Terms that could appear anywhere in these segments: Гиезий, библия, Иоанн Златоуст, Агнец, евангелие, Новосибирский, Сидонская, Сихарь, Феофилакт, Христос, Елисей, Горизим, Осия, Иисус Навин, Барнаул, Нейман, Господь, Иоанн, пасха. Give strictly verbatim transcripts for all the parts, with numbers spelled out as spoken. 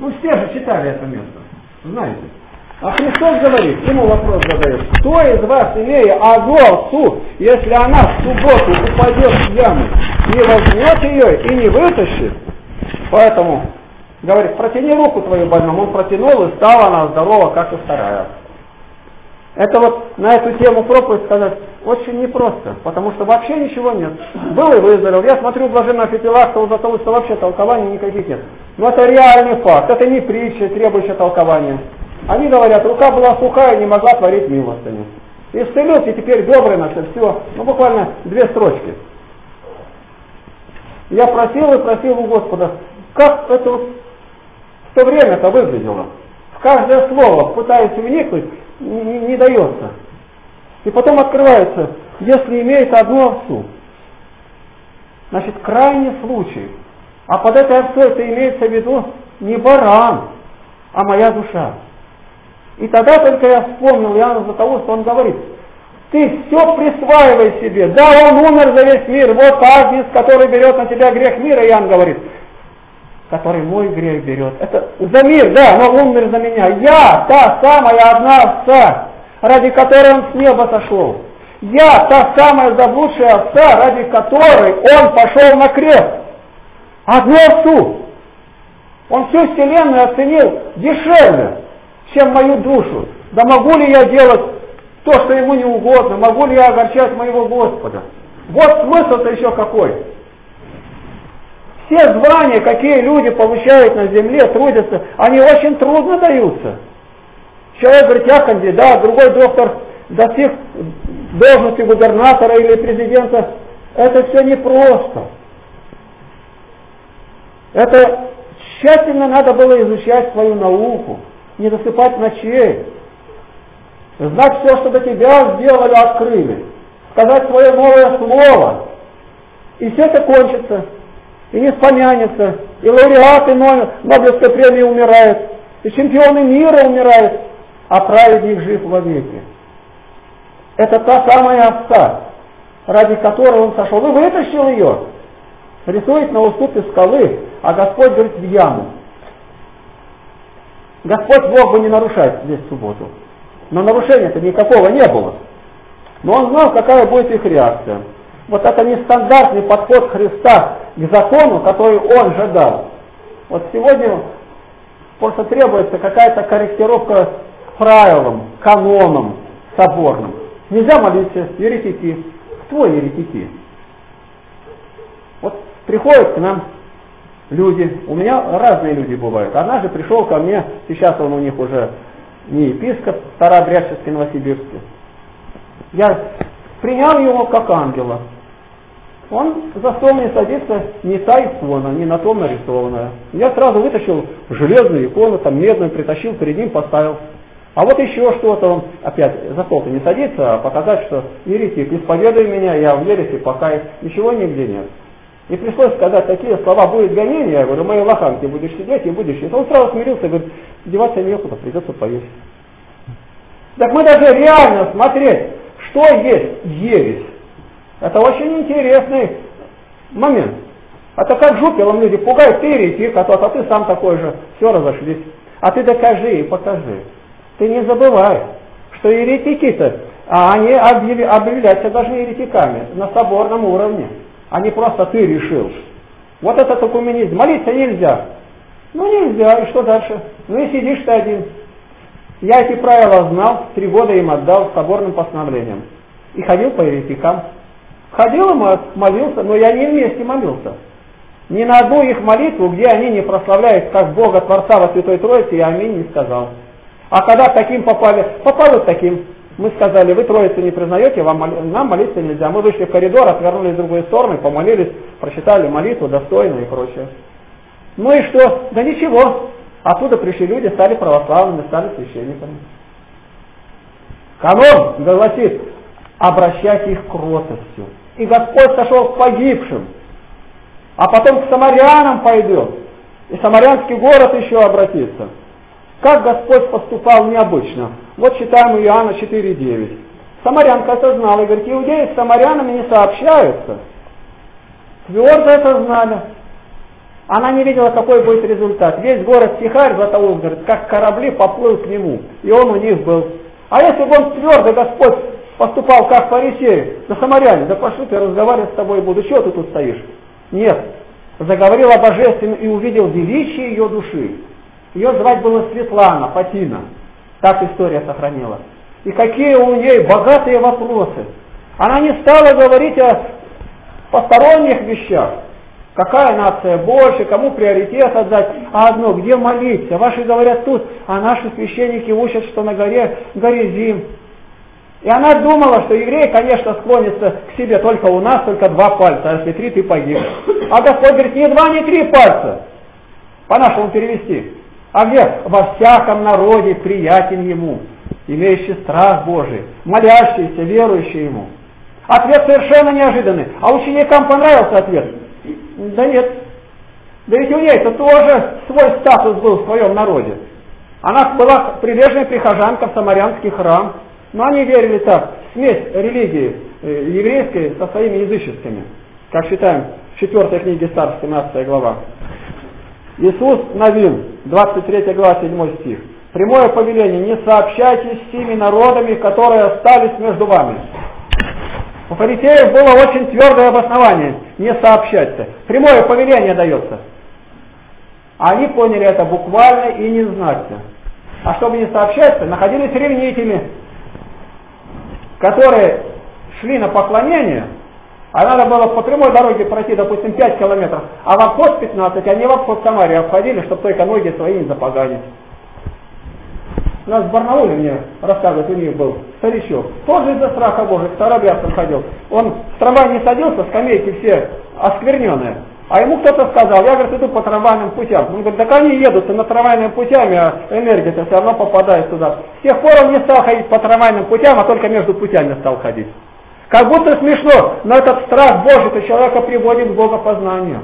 Ну, все же читали это место, знаете. А Христос говорит, ему вопрос задает, кто из вас, имея овцу, если она в субботу упадет в яму, не возьмет ее и не вытащит? Поэтому, говорит, протяни руку твою больному. Он протянул, и стала она здорова, как и вторая. Это вот на эту тему проповедь сказать очень непросто, потому что вообще ничего нет. Был и выздоровел. Я смотрю, блаженного Феофилакта, у Златоуста вообще толкований никаких нет. Но это реальный факт, это не притча, требующая толкования. Они говорят, рука была сухая, не могла творить милостыню. Исцелился, и теперь добрый наш, и все. Ну, буквально две строчки. Я просил и просил у Господа, как это в то время это выглядело. В каждое слово, пытаясь вникнуть, не, не, не дается. И потом открывается, если имеет одну овцу. Значит, крайний случай. А под этой овцой это имеется в виду не баран, а моя душа. И тогда только я вспомнил Иоанна Златоуста, он говорит, ты все присваивай себе. Да, он умер за весь мир. Вот Агнец, который берет на тебя грех мира, Иоанн говорит, который мой грех берет. Это за мир, да, но он умер за меня. Я та самая одна овца, ради которой он с неба сошел. Я та самая заблудшая овца, ради которой он пошел на крест. Одну овцу. Он всю вселенную оценил дешевле, чем мою душу. Да могу ли я делать то, что ему не угодно? Могу ли я огорчать моего Господа? Вот смысл-то еще какой. Все звания, какие люди получают на земле, трудятся, они очень трудно даются. Человек говорит, я кандидат, другой доктор достиг должности губернатора или президента. Это все непросто. Это тщательно надо было изучать свою науку, не засыпать ночей. Знать все, что до тебя сделали, открыли. Сказать свое новое слово. И все это кончится. И не вспомянется. И лауреаты Нобелевской премии умирают. И чемпионы мира умирают. А праведник жив вовеки. Это та самая овца, ради которой он сошел. И вытащил ее. Рисует на уступе скалы, а Господь говорит в яму. Господь мог бы не нарушать здесь субботу. Но нарушения-то никакого не было. Но он знал, какая будет их реакция. Вот это нестандартный подход Христа к закону, который он же дал. Вот сегодня просто требуется какая-то корректировка к правилам, канонам соборным. Нельзя молиться, еретики. Кто еретики? Вот приходят к нам люди. У меня разные люди бывают. Однажды пришел ко мне, сейчас он у них уже... не епископ старообрядческий Новосибирский. Я принял его как ангела. Он за стол не садится, не та икона, не на том нарисованная. Я сразу вытащил железную икону, там медную, притащил, перед ним поставил. А вот еще что-то, он опять за стол-то не садится, а показать, что еретик, исповедуй меня, я в ересе покаюсь, ничего нигде нет. И пришлось сказать такие слова, будет гонение, я говорю, мои лоханки будешь сидеть и будешь есть. Он сразу смирился и говорит, деваться некуда, придется поесть. Так мы даже реально смотреть, что есть ересь. Это очень интересный момент. А то как жупелом люди пугают, ты еретик, а тот, а ты сам такой же, все разошлись. А ты докажи и покажи. Ты не забывай, что еретики-то, а они объявляются даже еретиками на соборном уровне. А не просто ты решил. Вот этот экуменизм. Молиться нельзя. Ну нельзя, и что дальше? Ну и сидишь ты один. Я эти правила знал, три года им отдал соборным постановлением. И ходил по еретикам. Ходил и молился, но я не вместе молился. Ни на одну их молитву, где они не прославляют как Бога Творца во Святой Троице, я аминь не сказал. А когда к таким попали, попали к таким. Мы сказали, вы Троицу не признаете, вам, нам молиться нельзя. Мы вышли в коридор, отвернулись в другую сторону, помолились, прочитали молитву достойно и прочее. Ну и что? Да ничего. Оттуда пришли люди, стали православными, стали священниками. Канон гласит, обращать их к кротостью. И Господь сошел к погибшим, а потом к самарянам пойдет. И самарянский город еще обратится. Как Господь поступал необычно. Вот читаем Иоанна четыре девять. Самарянка это знала и говорит, иудеи с самарянами не сообщаются. Твердо это знали. Она не видела, какой будет результат. Весь город Сихарь, Златоуст, говорит, как корабли поплыл к нему, и он у них был. А если бы он твердо, Господь, поступал как фарисеи, да самаряне, да пошли, ты разговаривать с тобой буду, чего ты тут стоишь? Нет, заговорил о Божественном и увидел величие ее души. Ее звать было Светлана, Фатина, так история сохранилась. И какие у нее богатые вопросы. Она не стала говорить о посторонних вещах. Какая нация больше, кому приоритет отдать, а одно, где молиться. Ваши говорят тут, а наши священники учат, что на горе Горизим. И она думала, что евреи, конечно, склонятся к себе только у нас, только два пальца, а если три, ты погиб. А Господь говорит, не два, не три пальца, по-нашему перевести. А где? Во всяком народе приятен Ему, имеющий страх Божий, молящийся, верующий Ему. Ответ совершенно неожиданный. А ученикам понравился ответ? Да нет. Да ведь у нее-то тоже свой статус был в своем народе. Она была прилежная прихожанка в самарянский храм. Но они верили так, смесь религии еврейской со своими языческими, как считаем в четвёртой книге Царств, семнадцатая глава. Иисус Навин, двадцать третья глава, седьмой стих. Прямое повеление, не сообщайтесь с теми народами, которые остались между вами. У фарисеев было очень твердое обоснование, не сообщаться. Прямое повеление дается. Они поняли это буквально и не знатно. А чтобы не сообщаться, находились ревнители, которые шли на поклонение, а надо было по прямой дороге пройти, допустим, пять километров, а в обход пятнадцать, они в обход Самарии обходили, чтобы только ноги свои не запоганить. У нас в Барнауле, мне рассказывают, у них был старичок, тоже из-за страха Божия, к старобрядцам ходил. Он в трамвай не садился, скамейки все оскверненные, а ему кто-то сказал, я, говорит, иду по трамвайным путям. Он говорит, так они едут на трамвайными путями, а энергия-то все равно попадает туда. С тех пор он не стал ходить по трамвайным путям, а только между путями стал ходить. Как будто смешно, но этот страх Божий-то человека приводит к богопознанию.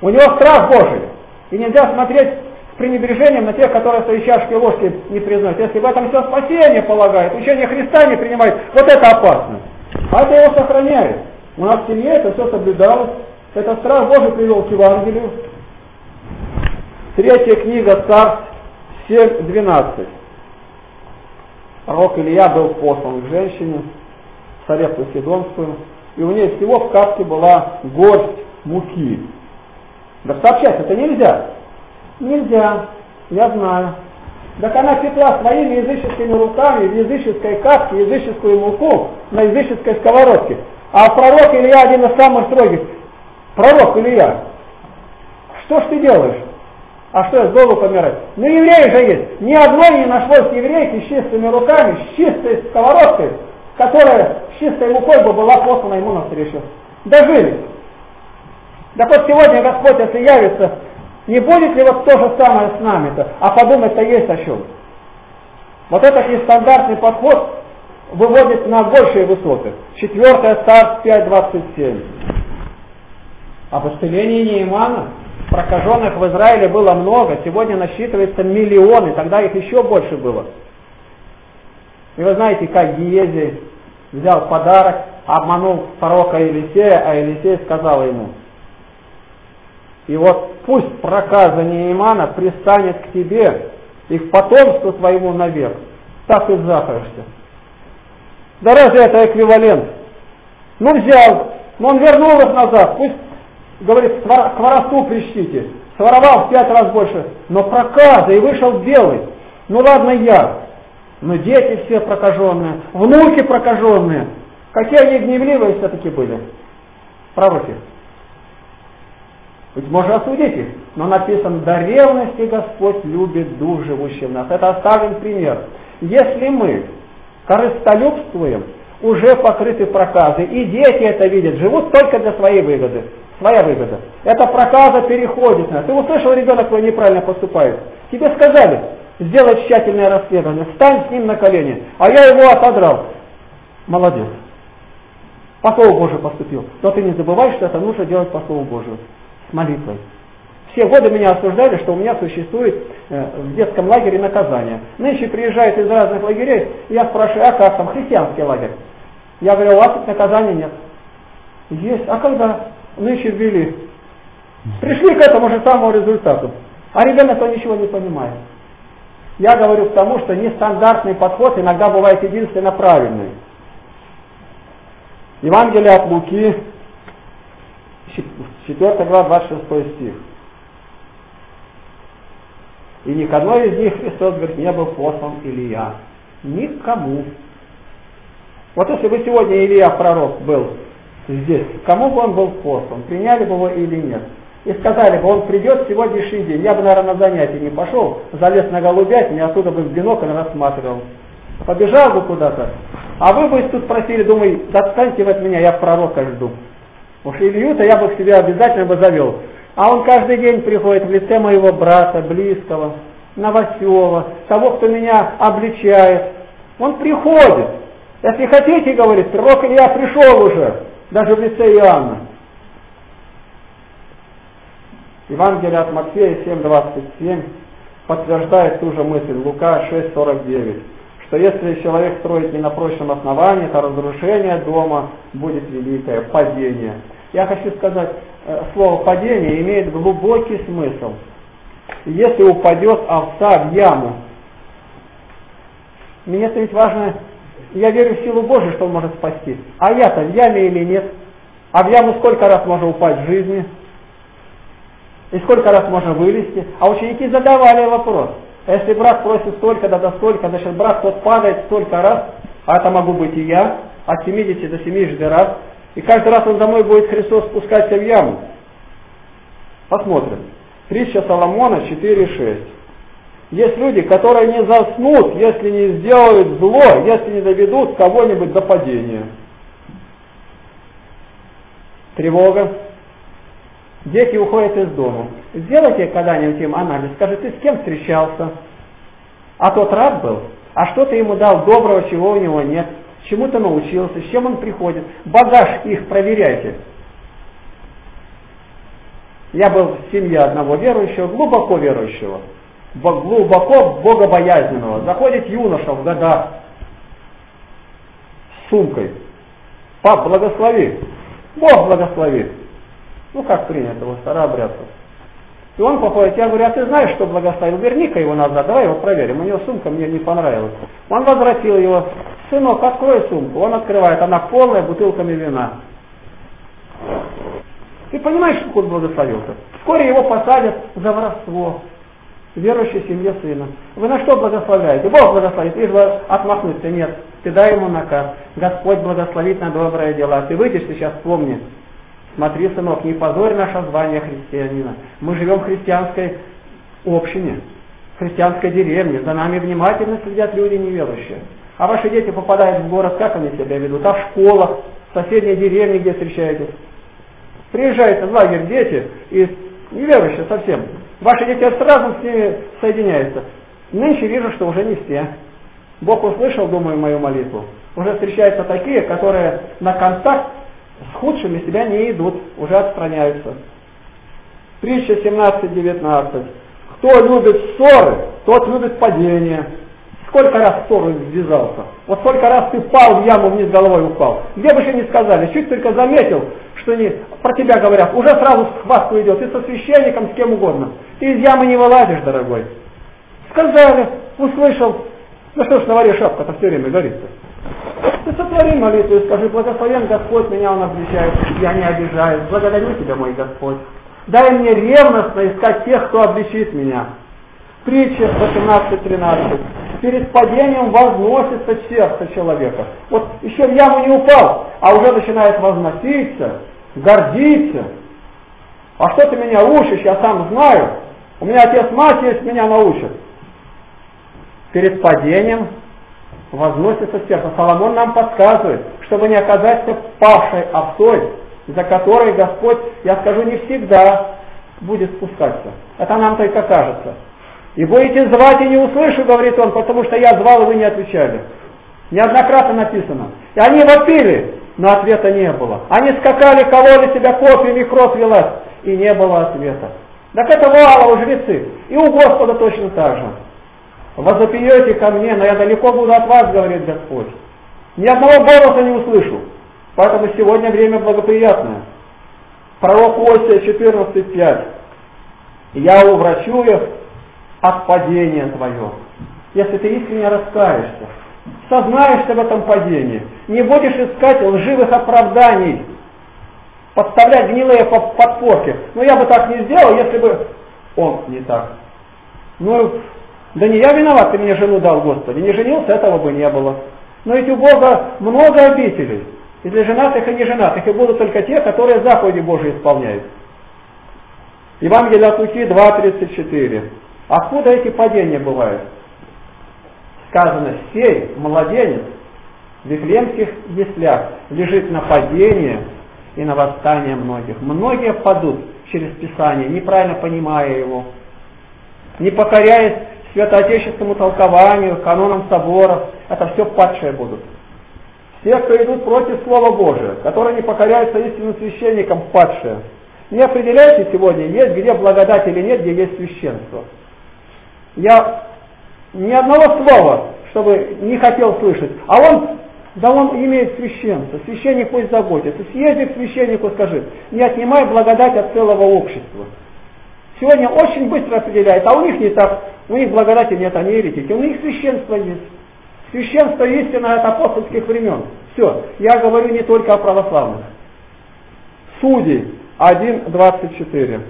У него страх Божий, и нельзя смотреть с пренебрежением на тех, которые свои чашки и ложки не признают. Если в этом все спасение полагает, учение Христа не принимает, вот это опасно. А это его сохраняет. У нас в семье это все соблюдалось. Этот страх Божий привел к Евангелию. Третья книга Царств, семь двенадцать. Пророк Илья был послан к женщине, Сарепту Сидонскую, и у нее всего в каске была горсть муки. Да сообщать это нельзя. Нельзя, я знаю. Так она пекла своими языческими руками в языческой каске языческую муку на языческой сковородке. А пророк Илья один из самых строгих. Пророк Илья, что ж ты делаешь? А что я с голоду помирать? Ну евреи же есть. Ни одной не нашлось еврейки с чистыми руками, с чистой сковородкой, которая с чистой мукой бы была послана ему навстречу. Дожили. Так вот сегодня Господь, если явится, не будет ли вот то же самое с нами-то? А подумать-то есть о чем. Вот этот нестандартный подход выводит на большие высоты. Четвертое Царств пять двадцать семь. Об исцелении Неймана, прокаженных в Израиле было много, сегодня насчитывается миллионы, тогда их еще больше было. И вы знаете, как Гиезий взял подарок, обманул пророка Елисея, а Елисей сказал ему, и вот пусть проказа Неймана пристанет к тебе и к потомству твоему навек, так и захорошься. Да разве это эквивалент? Ну взял, но он вернул их назад, пусть говорит, к воровству причтите. Своровал в пять раз больше. Но проказа, и вышел белый. Ну ладно я. Но дети все прокаженные. Внуки прокаженные. Какие они гневливые все-таки были. Пророки. Ведь можно осудить их. Но написано, до ревности Господь любит дух живущий в нас. Это оставим пример. Если мы корыстолюбствуем, уже покрыты проказы. И дети это видят. Живут только для своей выгоды. Твоя выгода. Эта проказа переходит на. Ты услышал, ребенок твой неправильно поступает. Тебе сказали, сделай тщательное расследование, встань с ним на колени. А я его отодрал. Молодец. По слову Божию поступил. Но ты не забывай, что это нужно делать по слову Божию. С молитвой. Все годы меня осуждали, что у меня существует э, в детском лагере наказание. Нынче приезжают из разных лагерей, и я спрашиваю, а как там христианский лагерь? Я говорю, у вас тут наказания нет. Есть. А когда? Нынче ввели. Пришли к этому же самому результату. А ребенок, он ничего не понимает. Я говорю к тому, что нестандартный подход иногда бывает единственно правильный. Евангелие от Луки, четвёртая глава, двадцать шестой стих. И ни к одной из них Христос, говорит, не был послан Илия. Никому. Вот если бы сегодня Илия пророк был здесь, кому бы он был послан, приняли бы его или нет? И сказали бы, он придет в сегодняшний день, я бы, наверное, на занятия не пошел, залез на голубятню, и оттуда бы в бинокль рассматривал. Побежал бы куда-то. А вы бы тут просили, думаю, отстаньте вы от меня, я пророка жду. Уж Илью-то я бы к себе обязательно бы завел. А он каждый день приходит в лице моего брата, близкого, новоселого, того, кто меня обличает. Он приходит. Если хотите, говорит, пророк Илья пришел уже, даже в лице Иоанна. Евангелие от Матфея семь двадцать семь подтверждает ту же мысль, Лука шесть сорок девять, что если человек строит не на прочном основании, то разрушение дома будет великое, падение. Я хочу сказать, слово «падение» имеет глубокий смысл. Если упадет овца в яму, мне-то ведь важно, я верю в силу Божию, что он может спасти, а я-то в яме или нет? А в яму сколько раз можно упасть в жизни? И сколько раз можно вылезти? А ученики задавали вопрос. Если брат просит столько, да да столько, значит брат тот падает столько раз, а это могу быть и я, от семидесяти до семидесяти раз, и каждый раз он домой будет Христос спускаться в яму. Посмотрим. Притча Соломона четыре шесть. Есть люди, которые не заснут, если не сделают зло, если не доведут кого-нибудь до падения. Тревога. Дети уходят из дома. Сделайте когда-нибудь им анализ. Скажи, ты с кем встречался? А тот рад был? А что ты ему дал доброго, чего у него нет? Чему ты научился? С чем он приходит? Багаж их проверяйте. Я был в семье одного верующего, глубоко верующего, глубоко богобоязненного. Заходит юноша в годах с сумкой. Пап, благослови. Бог благословит. Ну, как принято, вот старообрядцев. И он походит, я говорю, а ты знаешь, что благословил? Верни-ка его назад, давай его проверим. У него сумка мне не понравилась. Он возвратил его. Сынок, открой сумку. Он открывает, она полная бутылками вина. Ты понимаешь, что он благословил-то? Вскоре его посадят за воровство. Верующей семье сына. Вы на что благословляете? Бог благословит. Ты же отмахнуться нет. Ты дай ему наказ. Господь благословит на добрые дела. Ты выйдешь, ты сейчас вспомни. Смотри, сынок, не позорь наше звание христианина. Мы живем в христианской общине, в христианской деревне. За нами внимательно следят люди неверующие. А ваши дети попадают в город, как они себя ведут? А в школах, в соседней деревне, где встречаетесь. Приезжают в лагерь дети, и неверующие совсем. Ваши дети сразу с ними соединяются. Нынче вижу, что уже не все. Бог услышал, думаю, мою молитву. Уже встречаются такие, которые на контакт с худшими себя не идут, уже отстраняются. Притча семнадцать девятнадцать. Кто любит ссоры, тот любит падение. Сколько раз в ссору ввязался? Вот сколько раз ты пал в яму, вниз головой упал. Где бы же ни сказали, чуть только заметил, что не, про тебя говорят, уже сразу в схватку идет, и со священником, с кем угодно. Ты из ямы не вылазишь, дорогой. Сказали, услышал. Ну что ж, на варе шапка-то все время горит-то. Ты сотвори молитву и скажи, благословен Господь, меня Он обличает, я не обижаюсь, благодарю Тебя, мой Господь. Дай мне ревностно искать тех, кто обличит меня. Притча восемнадцать тринадцать. Перед падением возносится сердце человека. Вот еще в яму не упал, а уже начинает возноситься, гордиться. А что ты меня учишь, я сам знаю. У меня отец, мать есть, меня научат. Перед падением возносится сердце. Соломон нам подсказывает, чтобы не оказаться павшей овцой, за которой Господь, я скажу, не всегда будет спускаться. Это нам только кажется. И будете звать, и не услышу, говорит он, потому что я звал, и вы не отвечали. Неоднократно написано. И они вопили, но ответа не было. Они скакали, кололи себя копьями, кровь лилась, и не было ответа. Так это вало у жрецы. И у Господа точно так же. Возопьете ко мне, но я далеко буду от вас, говорит Господь. Ни одного голоса не услышу. Поэтому сегодня время благоприятное. Пророк Осия четырнадцать пять. «Я уврачу их от падения твоего». Если ты искренне раскаешься, сознаешься в этом падении, не будешь искать лживых оправданий, подставлять гнилые подпорки. Но я бы так не сделал, если бы он не так. Ну, да не я виноват, ты мне жену дал, Господи. Не женился, этого бы не было. Но ведь у Бога много обителей. И для женатых, и неженатых. И будут только те, которые заповеди Божии исполняют. Евангелие от Луки два тридцать четыре. Откуда эти падения бывают? Сказано, сей младенец в вифлеемских яслях лежит на падение и на восстание многих. Многие падут через Писание, неправильно понимая его, не покоряясь святоотеческому толкованию, канонам соборов. Это все падшие будут. Все, кто идут против Слова Божия, которые не покоряются истинным священникам, падшие. Не определяйте сегодня, есть где благодать или нет, где есть священство. Я ни одного слова, чтобы не хотел слышать. А он, да он имеет священство. Священник пусть заботится. Съезди к священнику, скажи, не отнимай благодать от целого общества. Сегодня очень быстро определяет, а у них не так. У них благодати нет, они еретики. У них священство есть. Священство истинное от апостольских времен. Все, я говорю не только о православных. Судей один двадцать четыре.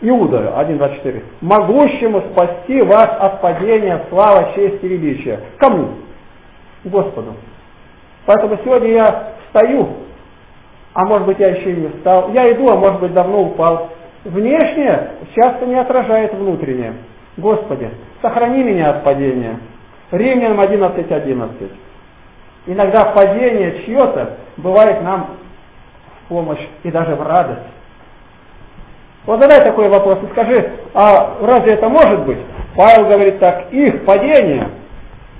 Иуда один двадцать четыре. «Могущему спасти вас от падения, слава, честь и величие». Кому? Господу. Поэтому сегодня я встаю, а может быть я еще и не встал. Я иду, а может быть давно упал. Внешнее часто не отражает внутреннее. Господи, сохрани меня от падения. Римлянам одиннадцать одиннадцать. Иногда падение чье-то бывает нам в помощь и даже в радость. Вот задай такой вопрос и скажи, а разве это может быть? Павел говорит так, их падение,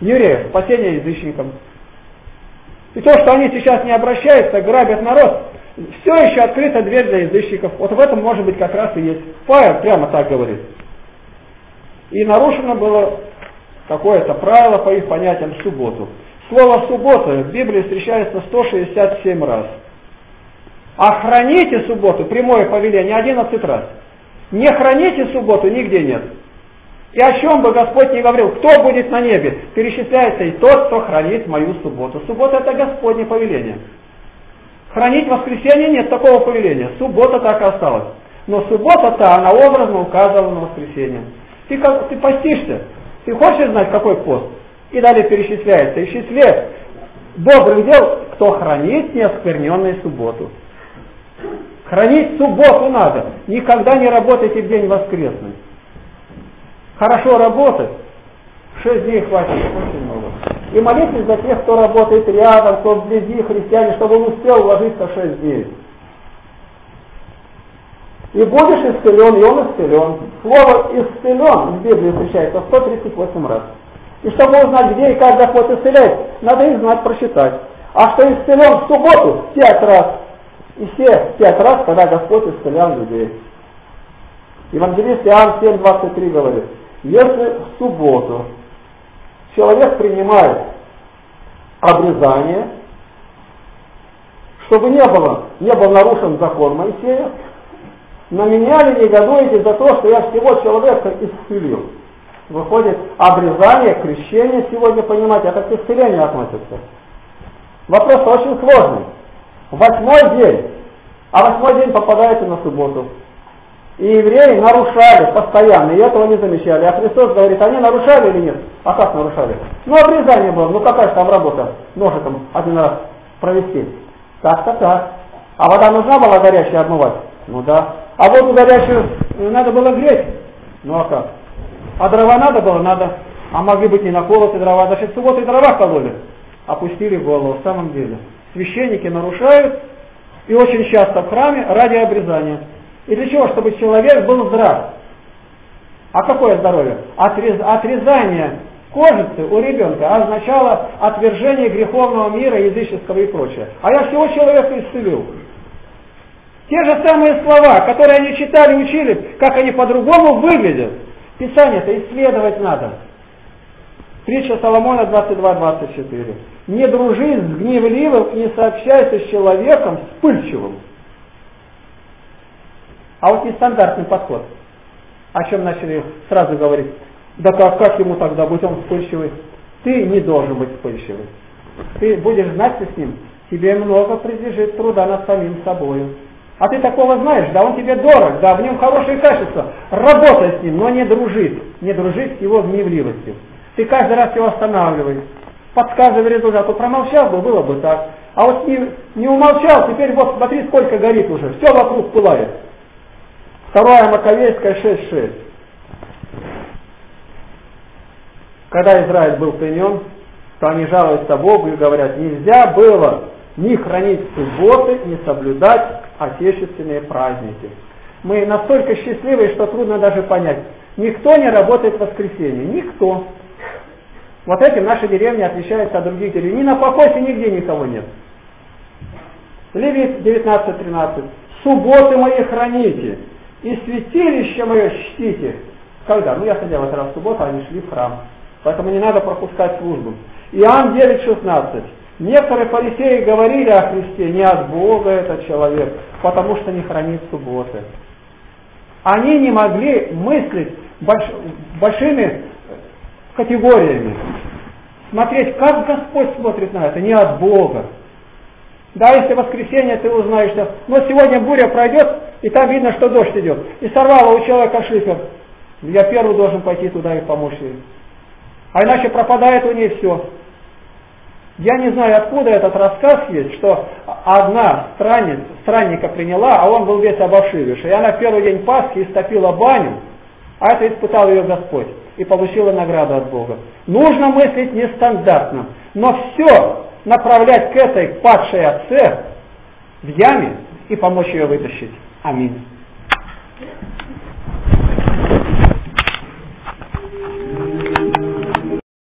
евреев, спасение язычникам. И то, что они сейчас не обращаются, грабят народ, все еще открыта дверь для язычников. Вот в этом может быть как раз и есть. Павел прямо так говорит. И нарушено было какое-то правило по их понятиям субботу. Слово суббота в Библии встречается сто шестьдесят семь раз. А храните субботу, прямое повеление, одиннадцать раз. Не храните субботу нигде нет. И о чем бы Господь не говорил, кто будет на небе, перечисляется и тот, кто хранит мою субботу. Суббота – это Господне повеление. Хранить воскресенье нет такого повеления. Суббота так и осталась. Но суббота-то, она образно указывала на воскресенье. Ты, как, ты постишься, ты хочешь знать, какой пост? И далее перечисляется. И в числе добрых дел, кто хранит неоскверненную субботу. Хранить субботу надо. Никогда не работайте в день воскресный. Хорошо работать. Шесть дней хватит. Очень много. И молитесь за тех, кто работает рядом, кто вблизи, христиане, чтобы он успел уложиться в шесть дней. И будешь исцелен, и он исцелен. Слово «исцелен» в Библии встречается сто тридцать восемь раз. И чтобы узнать, где и как Господь исцеляет, надо их знать, прочитать. А что исцелен в субботу? Пять раз. И все пять раз, когда Господь исцелял людей. Евангелист Иоанн семь двадцать три говорит, если в субботу человек принимает обрезание, чтобы не было, не был нарушен закон Моисея, на меня ли негодуете за то, что я всего человека исцелил? Выходит, обрезание, крещение сегодня понимать, это к исцелению относится. Вопрос очень сложный. Восьмой день, а восьмой день попадает и на субботу. И евреи нарушали постоянно, и этого не замечали. А Христос говорит, они нарушали или нет? А как нарушали? Ну, обрезание было, ну какая же там работа ножиком один раз провести? Так-то так. А вода нужна была горячая обмывать? Ну да. А воду горячую надо было греть? Ну а как? А дрова надо было? Надо. А могли быть и наколоты дрова. Значит, в субботу и дрова кололи. Опустили голову, в самом деле. Священники нарушают, и очень часто в храме, ради обрезания. И для чего? Чтобы человек был здрав. А какое здоровье? Отрез... Отрезание кожицы у ребенка означало отвержение греховного мира, языческого и прочее. А я всего человека исцелил. Те же самые слова, которые они читали, учили, как они по-другому выглядят. Писание-то исследовать надо. Притча Соломона двадцать два двадцать четыре. «Не дружи с гневливым и не сообщайся с человеком вспыльчивым». А вот нестандартный подход, о чем начали сразу говорить. Да как, как ему тогда быть, он вспыльчивый? Ты не должен быть вспыльчивым. Ты будешь знать ты с ним, тебе много прибежит труда над самим собою. А ты такого знаешь, да он тебе дорог, да в нем хорошие качества. Работай с ним, но не дружи, не дружи с его гневливостью. Ты каждый раз его останавливаешь, подсказывай результат. Вот промолчал бы, было бы так. А вот не, не умолчал, теперь вот смотри, сколько горит уже, все вокруг пылает. Вторая Маковейская шесть шесть. Когда Израиль был пленен, то они жалуются Богу и говорят, нельзя было ни хранить субботы, ни соблюдать отечественные праздники. Мы настолько счастливы, что трудно даже понять. Никто не работает в воскресенье, никто. Вот этим наша деревня отличается от других деревень. Ни на покосе нигде никого нет. Левит девятнадцать тринадцать. Субботы мои храните, и святилище мое чтите. Когда? Ну я ходил раз в субботу, а они шли в храм. Поэтому не надо пропускать службу. Иоанн девять шестнадцать. Некоторые фарисеи говорили о Христе, не от Бога этот человек, потому что не хранит субботы. Они не могли мыслить больш... большими категориями. Смотреть, как Господь смотрит на это, не от Бога. Да, если воскресенье ты узнаешь, что... но сегодня буря пройдет, и там видно, что дождь идет. И сорвало у человека шифер. Я первый должен пойти туда и помочь ей. А иначе пропадает у нее все. Я не знаю, откуда этот рассказ есть, что одна странница, странника приняла, а он был весь обошивший. И она в первый день Пасхи истопила баню, а это испытал ее Господь. И получила награду от Бога. Нужно мыслить нестандартно. Но все направлять к этой падшей отце в яме и помочь ее вытащить. Аминь.